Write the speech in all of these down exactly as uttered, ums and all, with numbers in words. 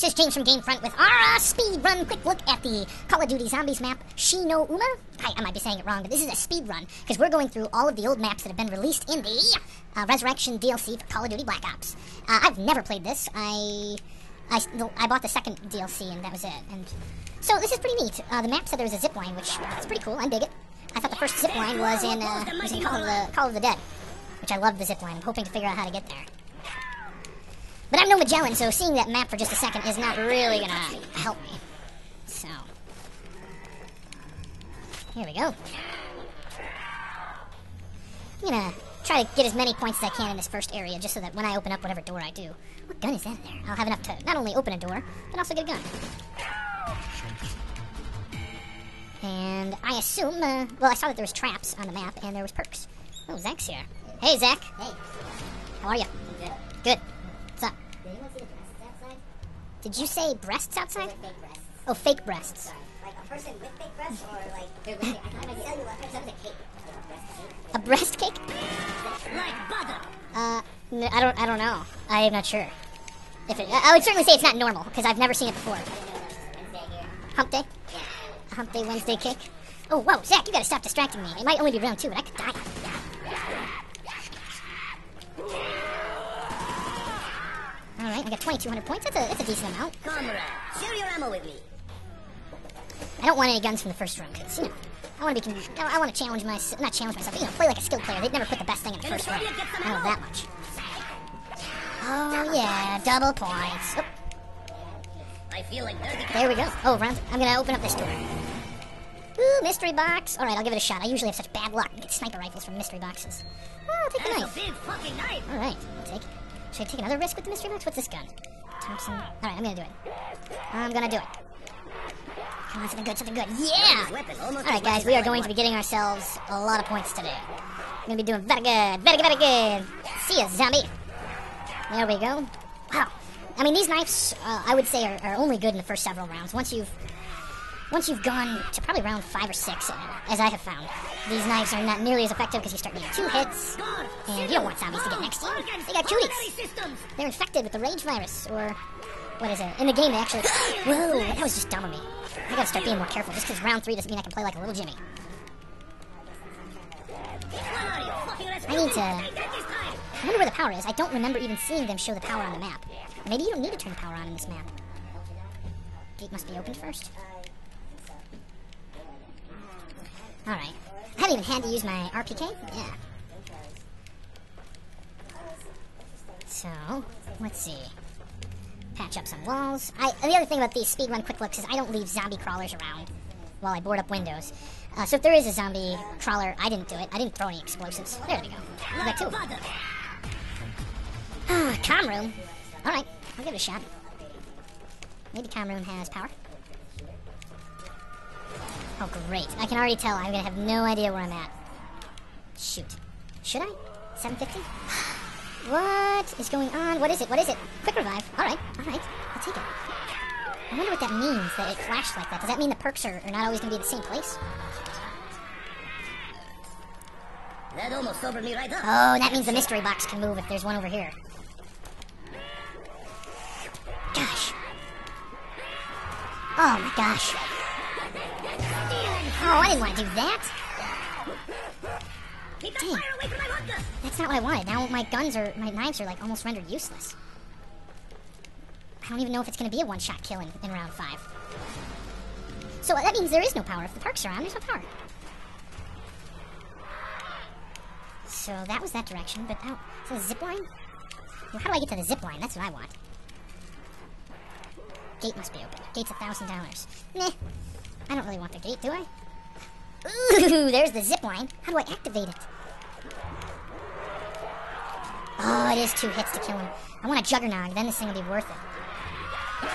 This is James from GameFront with our uh, speedrun quick look at the Call of Duty Zombies map, Shi No Numa. I, I might be saying it wrong, but this is a speedrun, because we're going through all of the old maps that have been released in the uh, Resurrection D L C for Call of Duty Black Ops. Uh, I've never played this. I, I, I bought the second D L C, and that was it. And so this is pretty neat. Uh, the map said there was a zipline, which is pretty cool. I dig it. I thought the first zipline was in, uh, was in Call, of the, Call of the Dead, which I love the zipline. I'm hoping to figure out how to get there. But I'm no Magellan, so seeing that map for just a second is not really gonna help me. So. Here we go. I'm gonna try to get as many points as I can in this first area, just so that when I open up whatever door I do. What gun is that in there? I'll have enough to not only open a door, but also get a gun. And I assume, uh, well, I saw that there was traps on the map, and there was perks. Oh, Zach's here. Hey, Zach. Hey. How are you? Good. Good. What's up? Did anyone see the breasts outside? Did you say breasts outside? Like fake breasts. Oh, fake breasts. Sorry. Like a person with fake breasts, or like... I can't tell you what. That was a cake. A breast cake? Like butter. Uh, no, I don't, I don't know. I am not sure. If it, I, I would certainly say it's not normal, because I've never seen it before. Hump day? Yeah. A hump day Wednesday cake? Oh, whoa, Zach, you gotta stop distracting me. It might only be round two, but I could die. Alright, I got twenty-two hundred points. That's a, that's a decent amount. Comrade, share your ammo with me. I don't want any guns from the first round, because, you know, I want to be... I want to challenge myself... Not challenge myself, but, you know, play like a skilled player. They'd never put the best thing in the first round. I don't know that much. Oh, yeah, double points. Oh. I feel like there we go. Oh, round... I'm going to open up this door. Ooh, mystery box. Alright, I'll give it a shot. I usually have such bad luck. I get sniper rifles from mystery boxes. Oh, I'll take the knife. That's a big fucking knife. Alright, I'll take it. Should I take another risk with the mystery box? What's this gun? Thompson. Alright, I'm gonna do it. I'm gonna do it. Come on, something good, something good. Yeah! Alright, guys, we are going to be getting ourselves a lot of points today. We're gonna be doing very good, very, very good. See ya, zombie. There we go. Wow. I mean, these knives, uh, I would say, are, are only good in the first several rounds. Once you've, once you've gone to probably round five or six, as I have found, these knives are not nearly as effective because you start getting two hits, and you don't want zombies to get next to you. They got cuties. They're infected with the Rage Virus, or what is it? In the game, they actually... Whoa, that was just dumb of me. I gotta start being more careful, just because round three doesn't mean I can play like a little Jimmy. I need to... I wonder where the power is. I don't remember even seeing them show the power on the map. Maybe you don't need to turn the power on in this map. Gate must be opened first. Alright. I haven't even had to use my R P K? Yeah. So, let's see. Patch up some walls. I, the other thing about these speedrun quick looks is I don't leave zombie crawlers around while I board up windows. Uh, so if there is a zombie crawler, I didn't do it. I didn't throw any explosives. There we go. I got two. Ah, comm room. Alright, I'll give it a shot. Maybe comm room has power. Oh, great. I can already tell. I'm going to have no idea where I'm at. Shoot. Should I? seven fifty? What is going on? What is it? What is it? Quick revive. All right. All right. I'll take it. I wonder what that means, that it flashed like that. Does that mean the perks are, are not always going to be in the same place? That almost sobered me right up. Oh, that means the mystery box can move if there's one over here. Gosh. Oh, my gosh. Oh, I didn't want to do that. Dang. That's not what I wanted. Now my guns are, my knives are like almost rendered useless. I don't even know if it's going to be a one-shot kill in, in round five. So that means there is no power. If the perks are on, there's no power. So that was that direction, but oh, is that a zipline? Well, how do I get to the zipline? That's what I want. Gate must be open. Gate's a thousand dollars. Meh. I don't really want the gate, do I? Ooh, there's the zip line. How do I activate it? Oh, it is two hits to kill him. I want a Juggernog, then this thing will be worth it.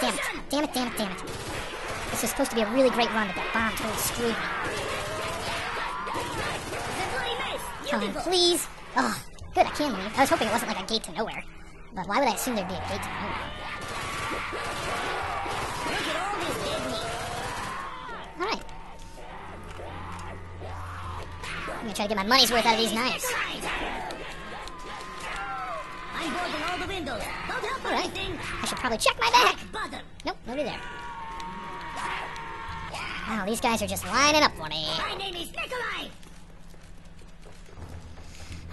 Damn it, damn it, damn it, damn it. This was supposed to be a really great run, but that bomb totally screwed me. Come on, please. Oh, good, I can leave. I was hoping it wasn't like a gate to nowhere. But why would I assume there'd be a gate to nowhere? Alright. I'm gonna try to get my money's worth out of these knives. I'm windows. Don't help All right. anything. I should probably check my back. Bother. Nope, nobody there. Wow, these guys are just lining up for me. My name is Nikolai.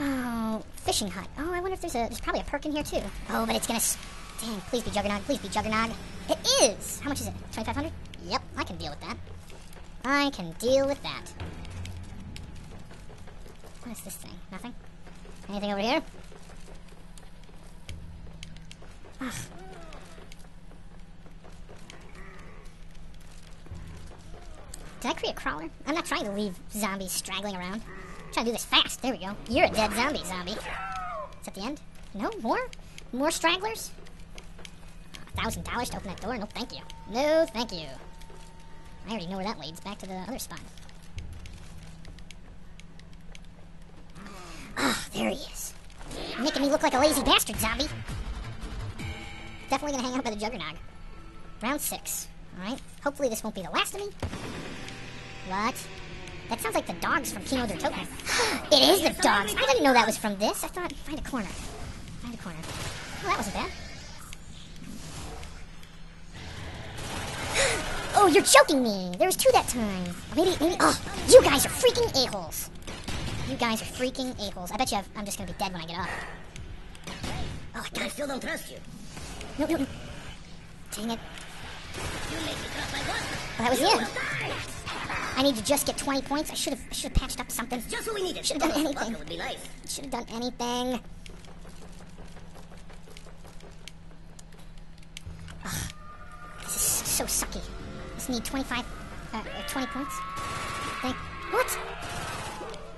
Oh, fishing hut. Oh, I wonder if there's a... There's probably a perk in here, too. Oh, but it's gonna... Dang, please be Juggernog. Please be Juggernog. It is! How much is it? twenty-five hundred? Yep, I can deal with that. I can deal with that. What is this thing? Nothing? Anything over here? Ugh. Did I create a crawler? I'm not trying to leave zombies straggling around. I'm trying to do this fast. There we go. You're a dead zombie, zombie. Is that the end? No? More? More stragglers? A thousand dollars to open that door? No, thank you. No, thank you. I already know where that leads. Back to the other spot. Ah, oh, there he is. You're making me look like a lazy bastard, zombie. Definitely gonna hang out by the Juggernog. Round six. Alright. Hopefully this won't be the last of me. What? That sounds like the dogs from Kino Der Toten. It is the dogs! I didn't know that was from this. I thought, find a corner. Find a corner. Oh, that wasn't bad. Oh, you're joking me! There was two that time. Maybe, maybe, oh, you guys are freaking a-holes. You guys are freaking a-holes. I bet you I've, I'm just gonna be dead when I get up. Oh, I still don't trust you. No, no, no. Dang it. You make me cut my luck. Well, that was you. I need to just get twenty points. I should have I should have patched up something. Just what we needed. Should have done anything. Would be nice. Should have done anything. Ugh. This is so sucky. I just need twenty-five, uh, uh, twenty points. Thank. What?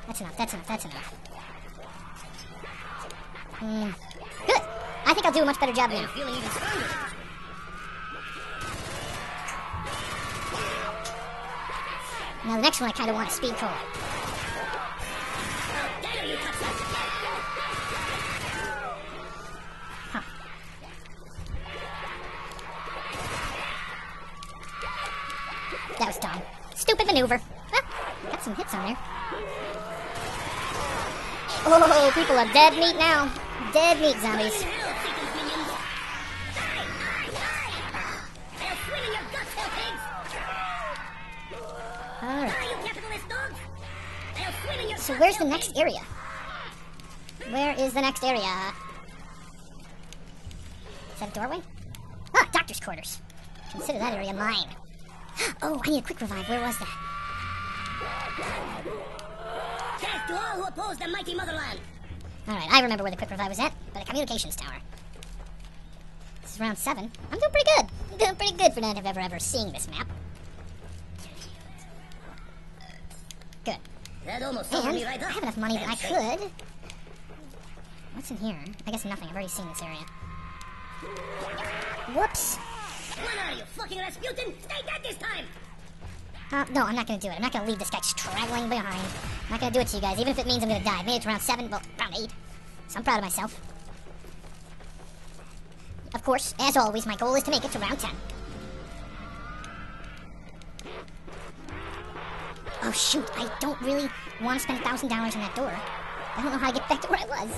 That's enough. That's enough. That's enough. Mm. Good. I think I'll do a much better job now. Feeling even stronger. Now the next one I kind of want to speed call. Huh. That was dumb. Stupid maneuver. Well, got some hits on there. Oh, people are dead meat now. Dead meat, zombies. So where's the next area? Where is the next area? Is that a doorway? Ah, doctor's quarters. Consider that area mine. Oh, I need a quick revive. Where was that? Death to all who oppose the mighty motherland. Alright, I remember where the quick revive was at. By the communications tower. This is round seven. I'm doing pretty good. I'm doing pretty good for not have ever ever seeing this map. Good. That almost and me right I have enough money that I could. What's in here? I guess nothing. I've already seen this area. Whoops. What are you, fucking Rasputin? Stay dead this time! Uh, no, I'm not gonna do it. I'm not gonna leave this guy straggling behind. I'm not gonna do it to you guys, even if it means I'm gonna die. I made it to round seven, well, round eight. So I'm proud of myself. Of course, as always, my goal is to make it to round ten. Oh shoot, I don't really want to spend a thousand dollars on that door. I don't know how to get back to where I was.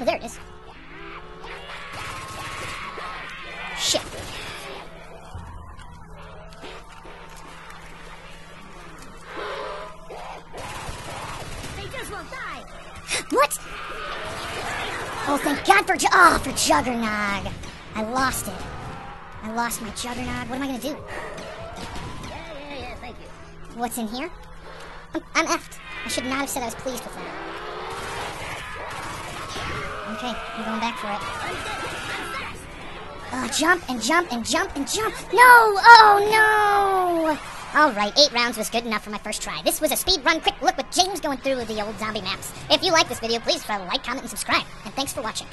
Oh, there it is. Shit. They just won't die. What? Oh, thank God for, ju oh, for Juggernog. I lost it. I lost my Juggernog. What am I going to do? Yeah, yeah, yeah, thank you. What's in here? I'm, I'm effed. I should not have said I was pleased with that. Okay, I'm going back for it. Oh, jump and jump and jump and jump. No! Oh, no! Alright, eight rounds was good enough for my first try. This was a speed run quick look with James going through the old zombie maps. If you like this video, please try to like, comment, and subscribe. And thanks for watching.